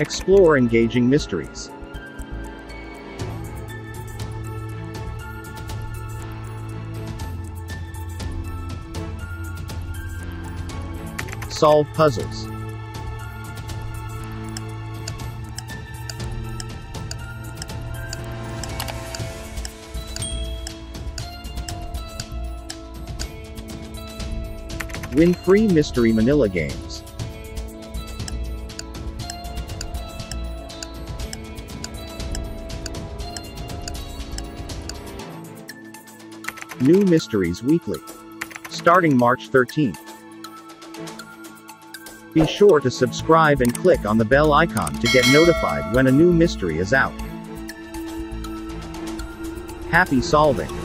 Explore engaging mysteries. Solve puzzles. Win free Mystery Manila games. New mysteries weekly, starting March 13th. Be sure to subscribe and click on the bell icon to get notified when a new mystery is out. Happy solving!